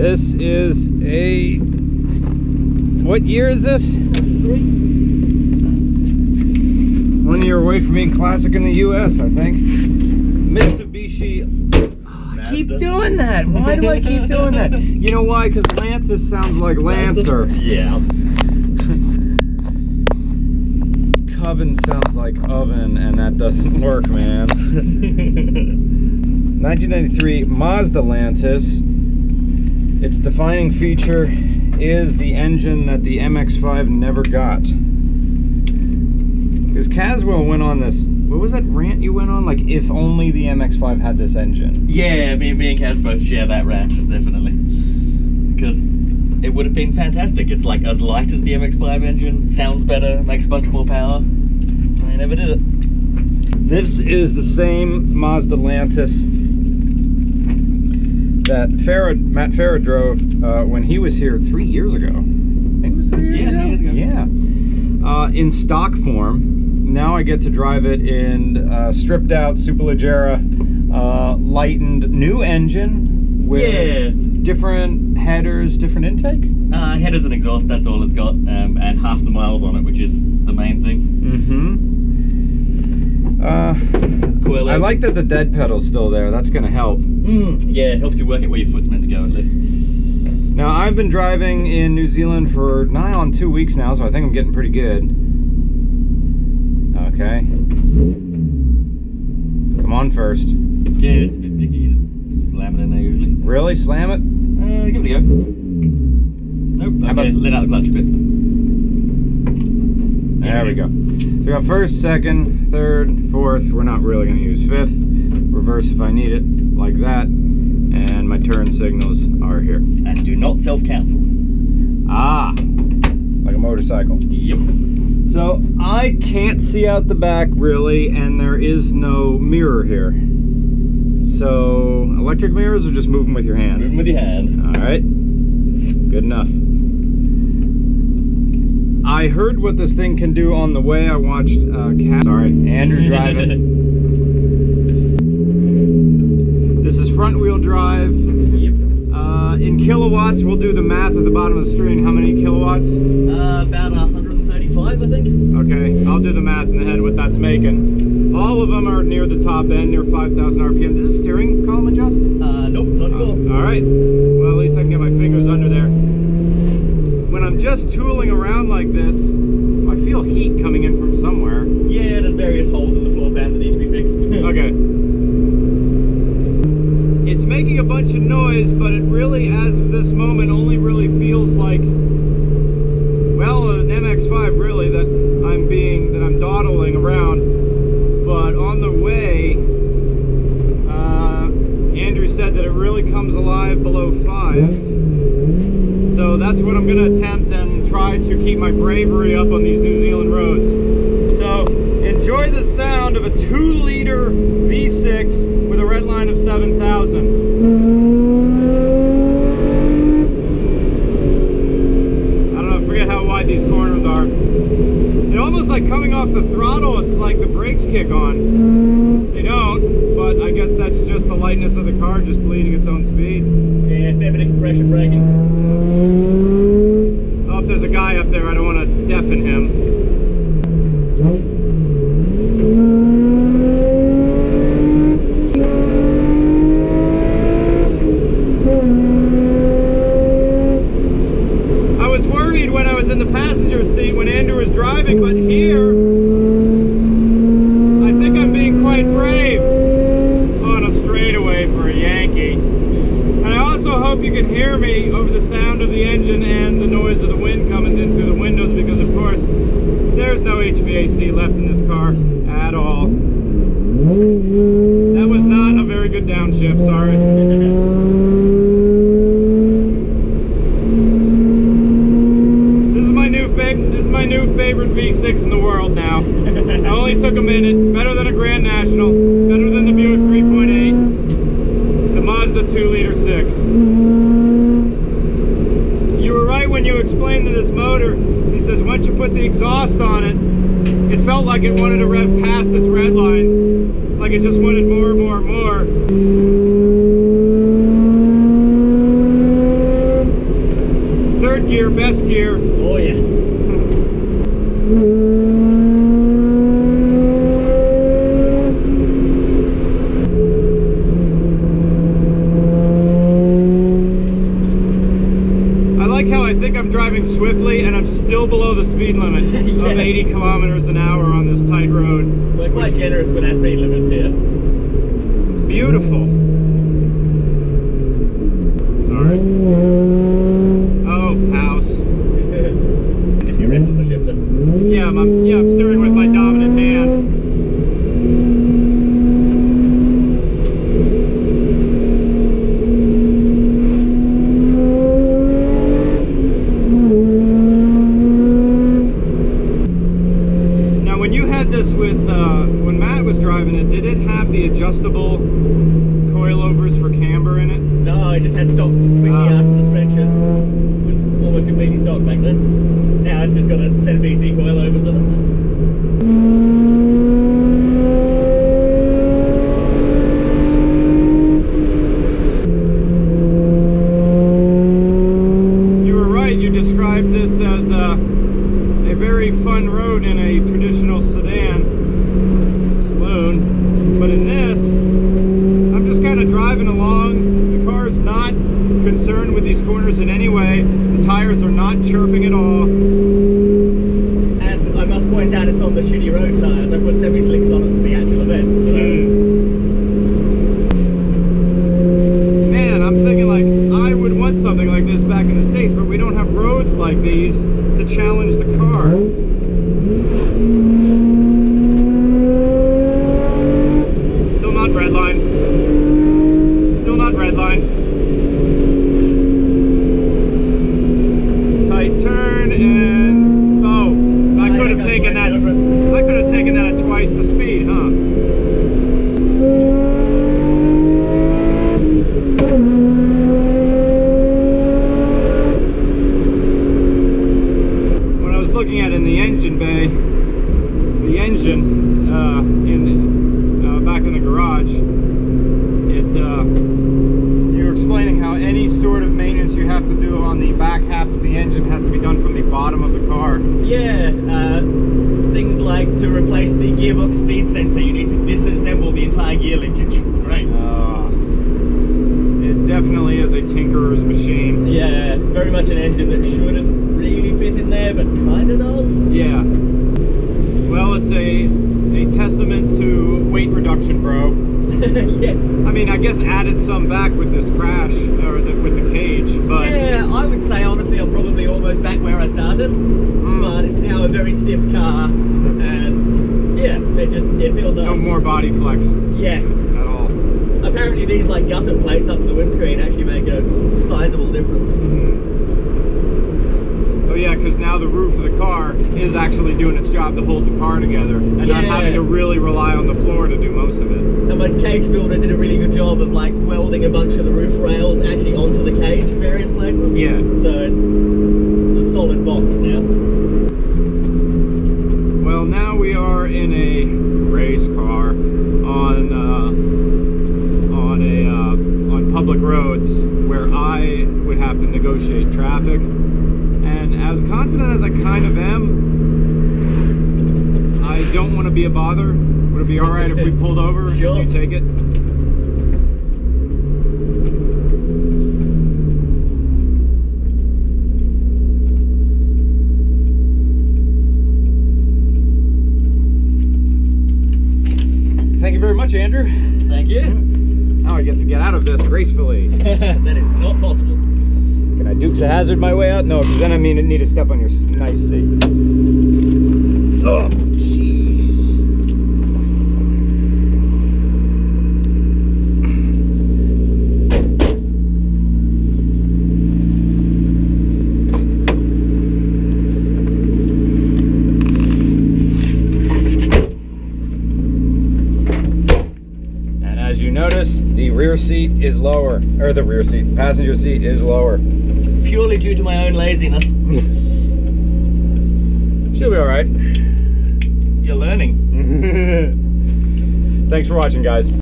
This is a, what year is this? 1 year away from being classic in the US, I think. Mitsubishi. I keep doing that. Why do I keep doing that? You know why? Because Lantis sounds like Lancer. Yeah. Coven sounds like oven, and that doesn't work, man. 1993 Mazda Lantis. Its defining feature is the engine that the MX-5 never got. Because Caswell went on this, what was that rant you went on? Like, if only the MX-5 had this engine. Yeah, me and Cass both share that rant, definitely. Because it would have been fantastic. It's like as light as the MX-5 engine, sounds better, makes a bunch more power. I never did it. This is the same Mazda Lantis that Matt Farah drove when he was here 3 years ago. I think it was 3 years ago. Yeah. In stock form. Now I get to drive it in stripped out Superleggera, lightened new engine with different headers, different intake? Headers and exhaust, that's all it's got, and half the miles on it, which is the main thing. Mm-hmm. Coiler. I like that the dead pedal's still there, that's going to help. Mm, yeah, it helps you work it where your foot's meant to go at least. Now I've been driving in New Zealand for nigh on 2 weeks now, so I think I'm getting pretty good. Okay. Come on first. Yeah, it's a bit dicky. You just slam it in there usually. Really? Slam it? Give it a go. Nope. Okay, let out the clutch a bit. There we go. So we got first, second, third, fourth. We're not really going to use fifth. Reverse if I need it, like that. And my turn signals are here. And do not self-cancel. Ah. Like a motorcycle. Yep. So I can't see out the back really, and there is no mirror here. So electric mirrors or just move them with your hand? Move them with your hand. All right, good enough. I heard what this thing can do on the way. I watched Andrew drive it. This is front wheel drive. Yep. In kilowatts, we'll do the math at the bottom of the screen. How many kilowatts? About 135, I think. Okay, I'll do the math in the head what that's making. All of them are near the top end, near 5,000 RPM. Does the steering column adjust? Nope, not at all. All right. Well, at least I can get my fingers under there. When I'm just tooling around like this, I feel heat coming in from somewhere. Yeah, there's various holes in the floor pan that need to be fixed. Okay. It's making a bunch of noise, but it really, as of this moment, only really feels like, well, an MX-5 really that I'm dawdling around, but on the way, Andrew said that it really comes alive below 5, so that's what I'm going to attempt and try to keep my bravery up on these New Zealand roads. So enjoy the sound of a 2-liter V6 with a red line of 7,000. These corners are. It almost like coming off the throttle, it's like the brakes kick on. They don't, but I guess that's just the lightness of the car just bleeding its own speed. Yeah, fair bit of compression braking. Oh, if there's a guy up there, I don't want to deafen him. I was worried when I was in the passenger seat when Andrew was driving, but here I think I'm being quite brave on a straightaway for a Yankee. And I also hope you can hear me over the sound of the engine and the noise of the wind coming in through the windows, because of course there's no HVAC left in this car at all. That was not a very good downshift, sorry. New favorite V6 in the world now. It only took a minute. Better than a Grand National. Better than the Buick 3.8. The Mazda 2-liter 6. You were right when you explained to this motor. He says once you put the exhaust on it, it felt like it wanted to rev past its red line. Like it just wanted more, more, more. gear, best gear. Oh yes. Swiftly, and I'm still below the speed limit yeah. of 80 kilometers an hour on this tight road. We're quite generous with our speed limits here. It's beautiful. Sorry. Oh, house. If you ripped on the shifter. Yeah, I'm steering with my dominant hand. When Matt was driving it, did it have the adjustable coilovers for camber in it? No, it just had stock squishy-ass suspension. It was almost completely stock back then. Now it's just got a set of VC coilovers in it. You were right, you described this as a very fun road in a traditional sedan. But in this, I'm just kind of driving along. The car is not concerned with these corners in any way. The tires are not chirping at all. And I must point out it's on the shitty road tires. I put semi-slicks on it for the actual events. So. Man, I'm thinking like, I would want something like this back in the States, but we don't have roads like these to challenge the car. Yes. I mean, I guess added some back with this crash, or with the cage, but... Yeah, I would say, honestly, I'm probably almost back where I started, but it's now a very stiff car, and yeah, it feels nice. No more body flex. Yeah. At all. Apparently these, like, gusset plates up to the windscreen actually make a sizable difference. Oh yeah, because now the roof of the car is actually doing its job to hold the car together and not having to really rely on the floor to do most of it. And my cage builder did a really good job of like welding a bunch of the roof rails actually onto the cage in various places. Yeah. So it's a solid box now. Well, now we are in a race car on public roads where I would have to negotiate traffic. And as confident as I kind of am, I don't want to be a bother. Would it be all right if we pulled over? Sure. And you take it? Thank you very much, Andrew. Thank you. Now I get to get out of this gracefully. That is not possible. Can I Dukes a Hazard my way out? No, because then I mean it need to step on your nice seat. Oh, jeez. And as you notice, the rear seat is lower, or the rear seat, passenger seat is lower. Purely due to my own laziness. She'll be alright. You're learning. Thanks for watching, guys.